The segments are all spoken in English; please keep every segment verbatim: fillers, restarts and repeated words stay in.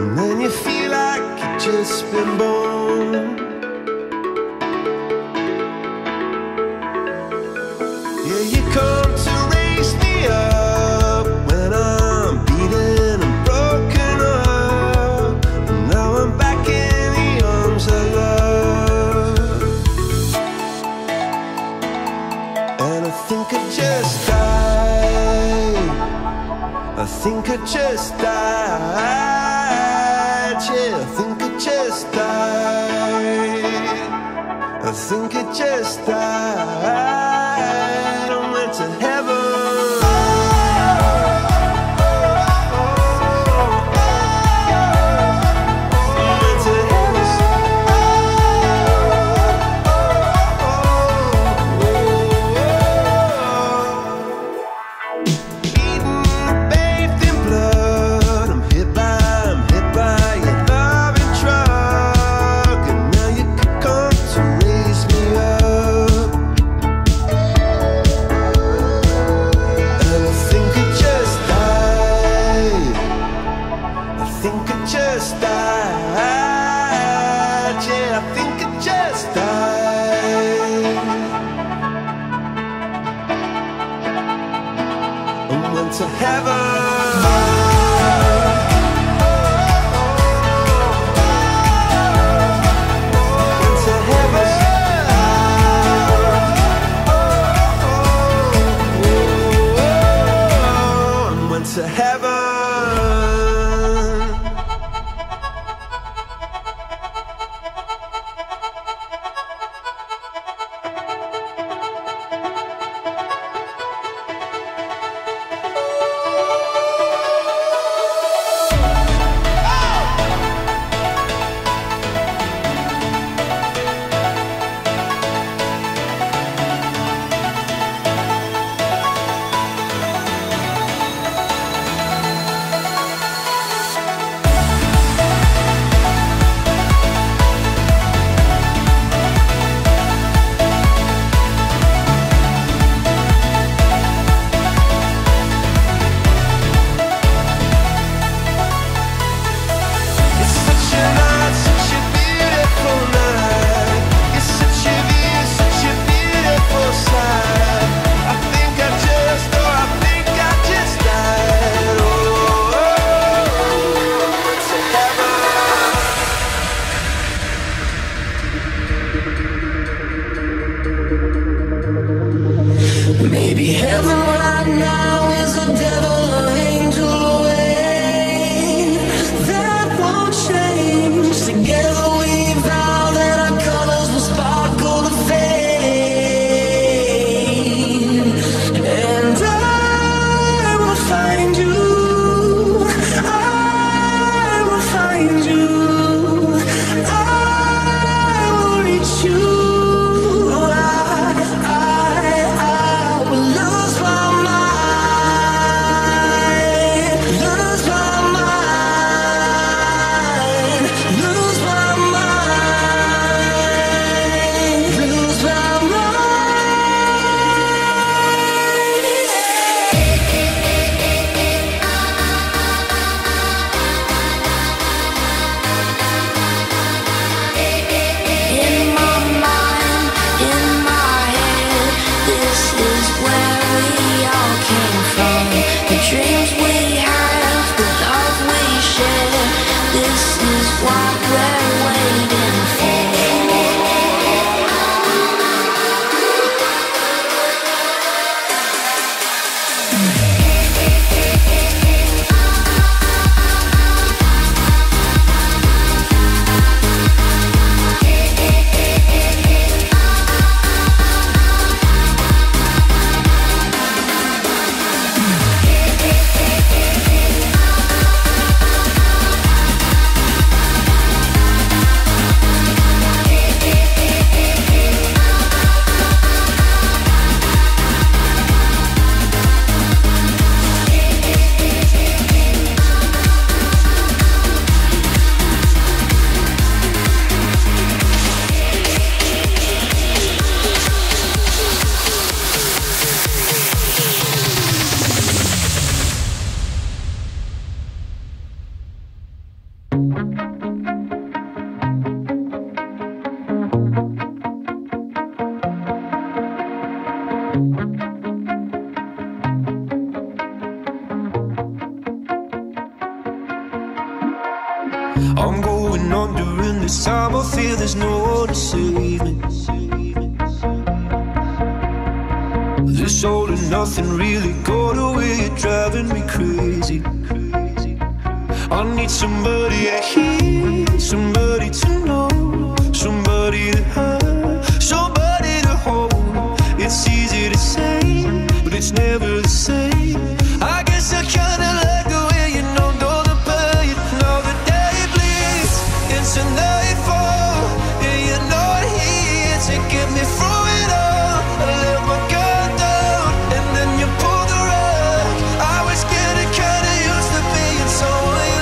And then you feel like you've just been born. Yeah, you come to raise me up when I'm beaten and broken up, and now I'm back in the arms of love. And I think I just died. I think I just died. Yeah, I think I just died. I think I just died. I went to heaven. To heaven. Maybe heaven right now is a devil or angel away. That won't change. Together we vow that our colors will sparkle to fade. And I will find you. I will find you. I'm going under in this time. I feel there's no one to save me. This all and nothing really got away. You're driving me crazy. I need somebody to hear, somebody to know, somebody to have, somebody to hold. It's easy to say, but it's never the same. I guess I kinda like the way you know, know the pain. Now the day bleeds into nightfall, and you're not here to get me through it all. I let my guard down, and then you pull the rug. I was getting kinda used to being someone you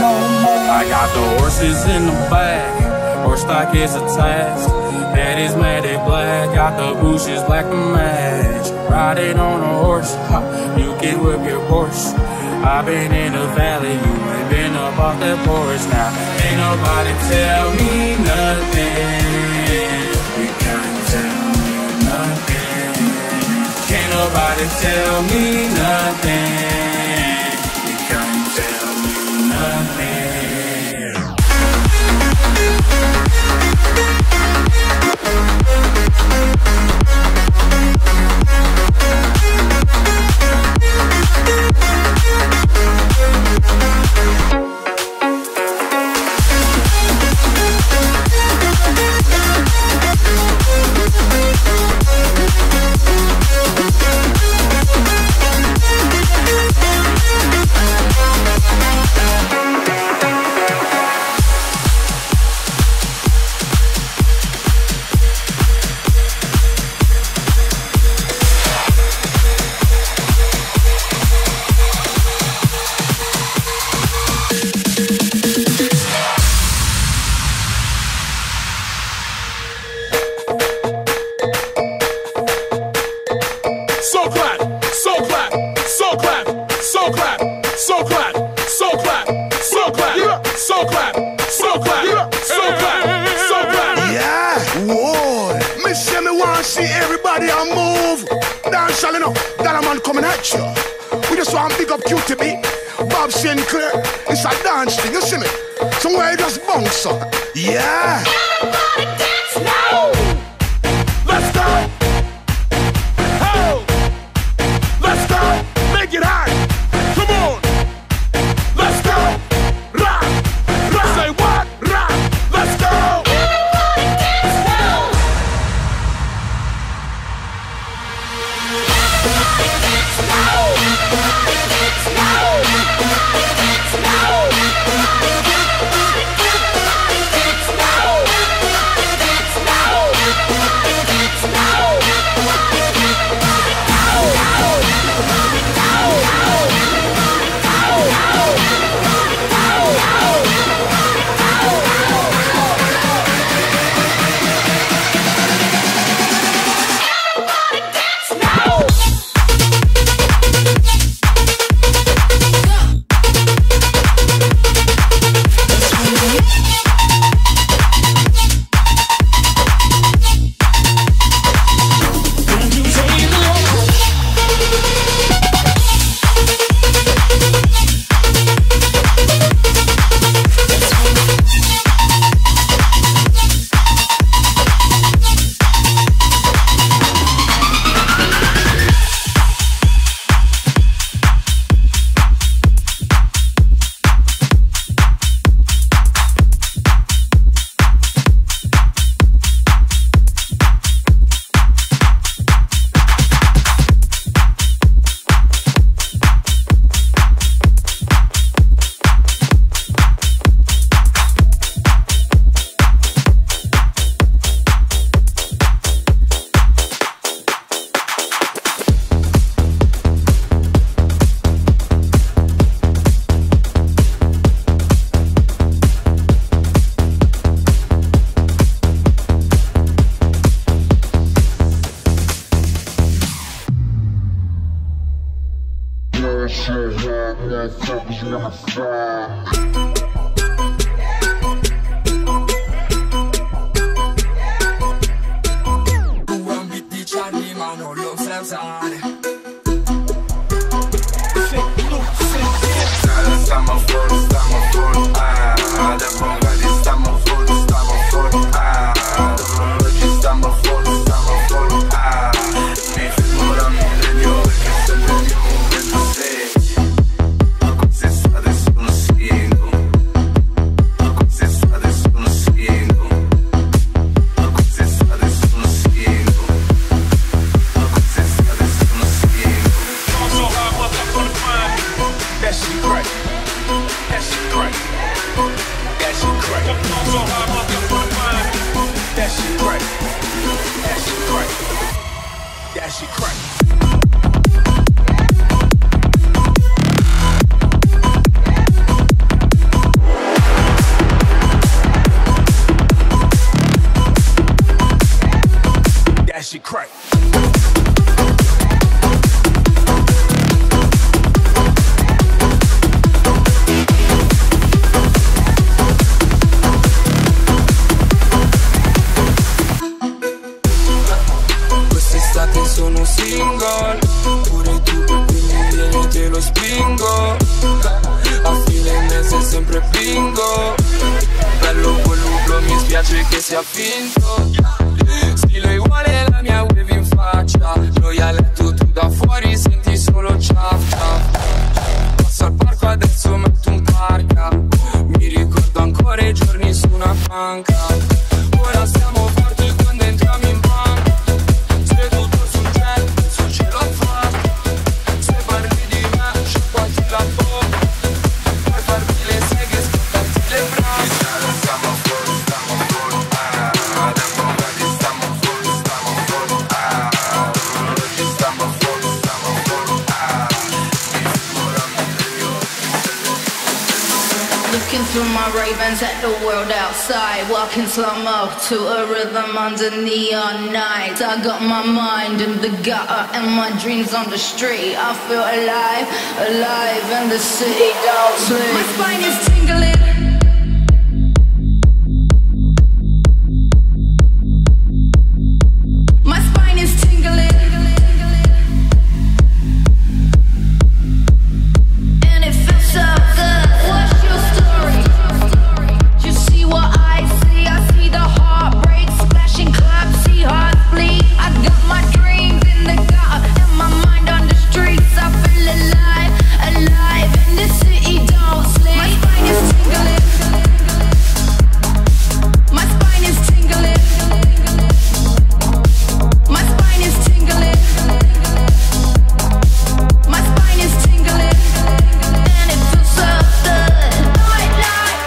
no more. I got the horses in the back, horse stock is attached. Daddy's made it black, got the bushes black to match. Ride it on a horse, you can whip your horse. I been in the valley, you ain't been up off that porch now. Ain't nobody tell me nothing, you can't tell me nothing. Can't nobody tell me nothing, you can't tell me nothing. bingo. Bello quel rublo, mi spiace che sia finto. Stile uguale la mia wave in faccia. Gioielletto tu da fuori senti solo ciaffa. Passo al parco adesso metto un parca. Mi ricordo ancora i giorni su una panca. Ora stiamo forti quando entriamo in banca. Seduto sul cielo, sul cielo fatto. Se parli di me, c'è quasi la bocca. Per farmi le seghe, scattarti le braccia. Stiamo, stiamo fuori, stiamo fuori, ah. Stiamo fuori, stiamo fuori, ah. Stiamo fuori, stiamo fuori, ah. Looking through my ravens at the world outside. Walking slow-mo to a rhythm under neon nights. I got my mind in the gutter and my dreams on the street. I feel alive, alive, and the city don't sleep. My spine is tingling. My spine is tingling. And it feels so good. What's your story? You see what I see? I see the heartbreak, splashing claps, see hearts bleed. I got my dreams in the gutter and my mind on the streets. I feel alive, alive, and the city don't sleep. My spine is tingling. My spine is tingling. My spine is tingling. My spine is tingling. And it feels so good. Nightlife.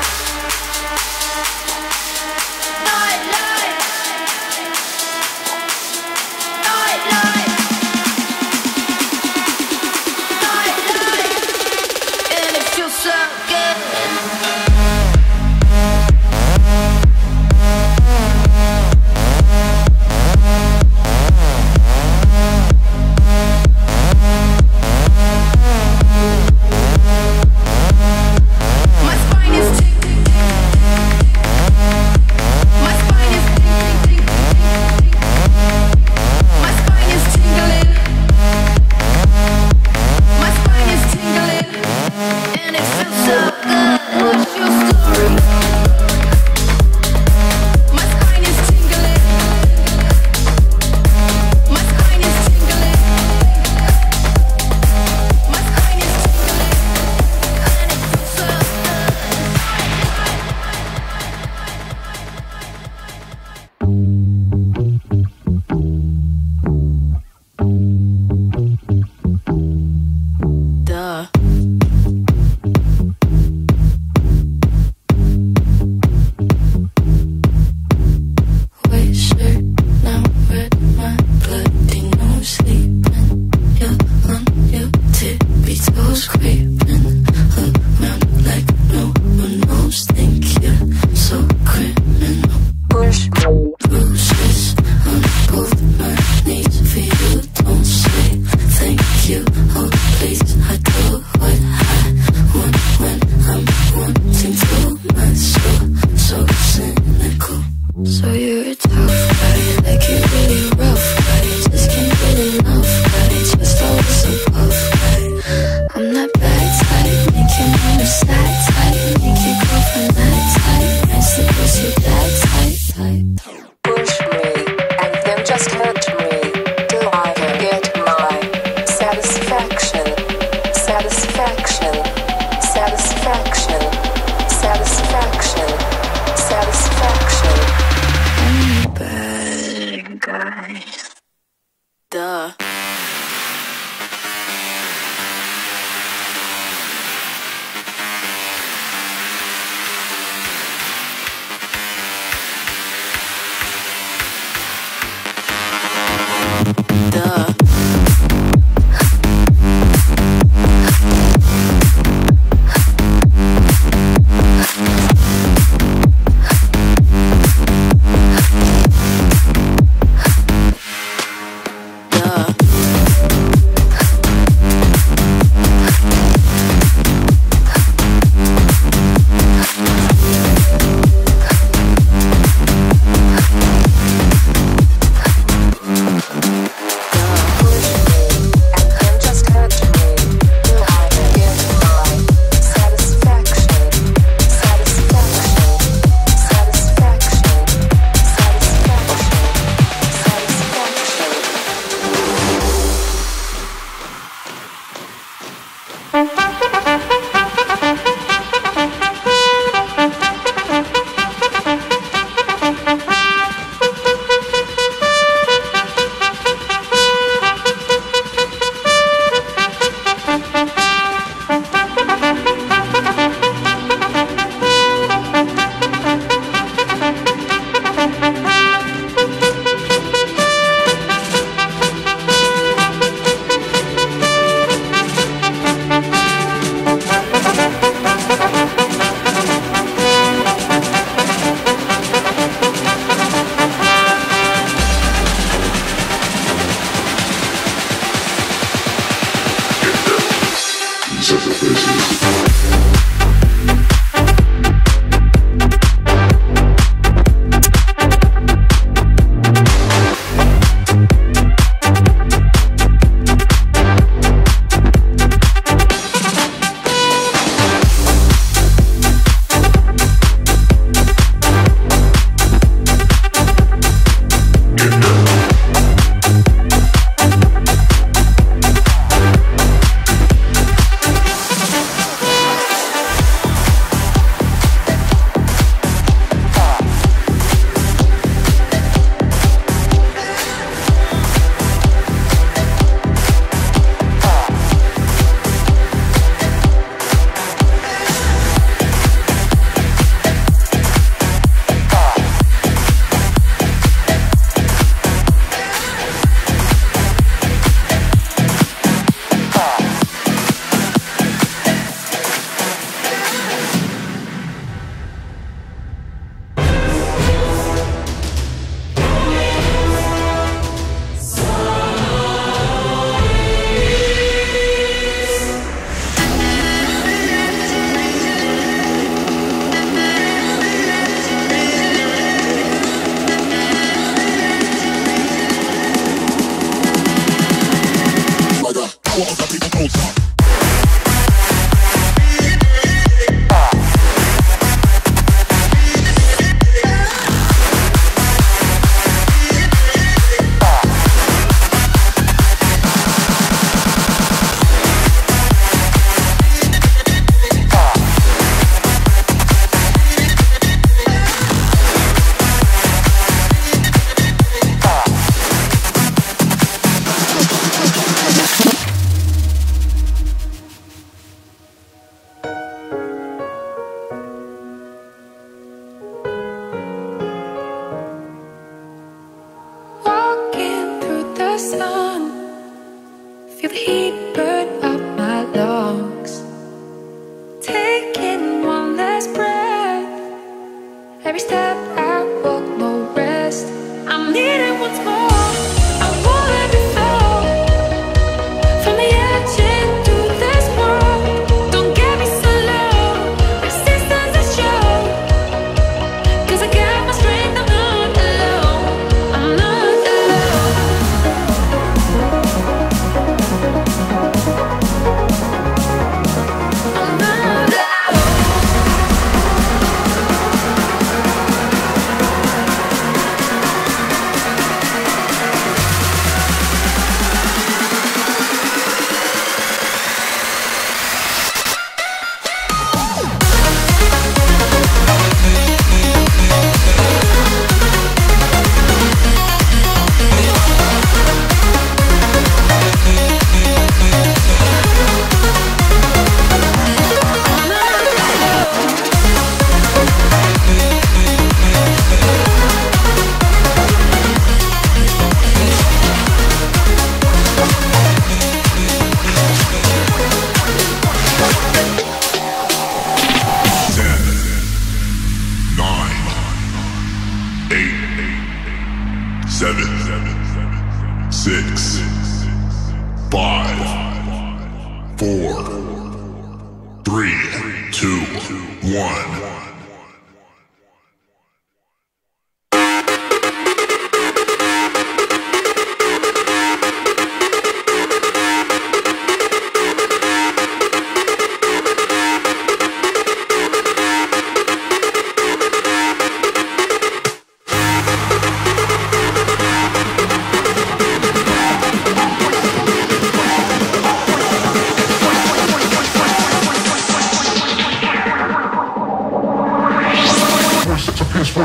Nightlife. Nightlife. Nightlife. And it feels so good. My spine is tingling. My spine is tingling. My spine is tingling. My spine is tingling. And it feels so good. What's your story? My spine is tingling. My spine is tingling. My spine is tingling. And it feels so good. Duh. Waster, now red my blood, ain't no sleeping. You're on your tippy toes, creeping around like no one knows. Think you're so criminal. Push bruises on both my knees for you. Don't say thank you, oh please. I do what I want when I'm wanting to. My soul so cynical. So you're a tough guy, like you're really rough guy. Just can't get enough guy, just always a puff guy. I'm that bad type, make your mama sad type, make your girlfriend that type. I suppose you're that type. Push me, and then just hurt me. Do I get my satisfaction? Satisfaction, satisfaction, satisfaction, satisfaction. I'm a bad guy. Duh. Duh.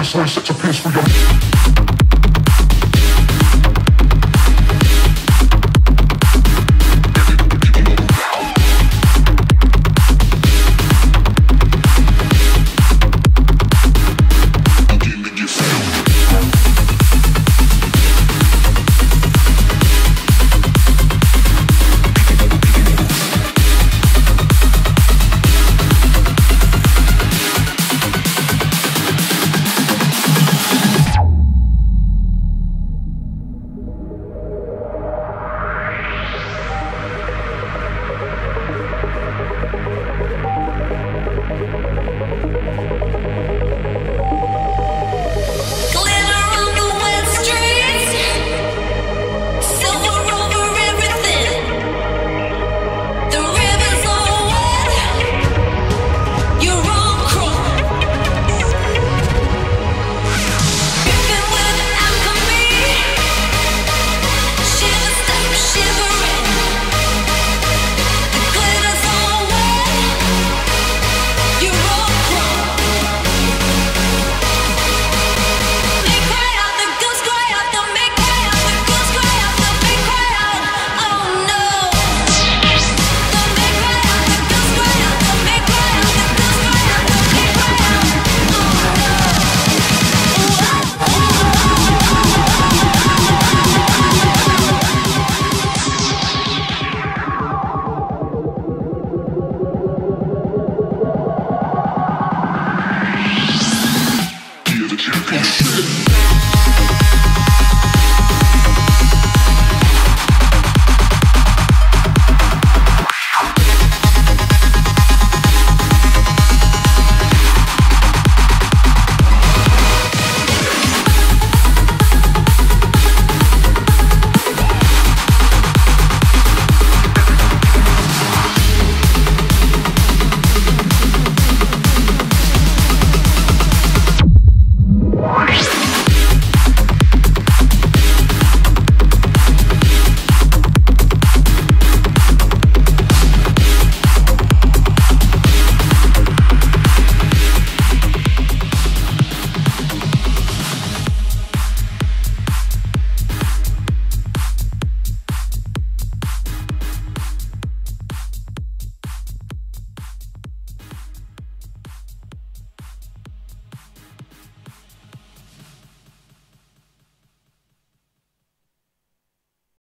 It's a piece for your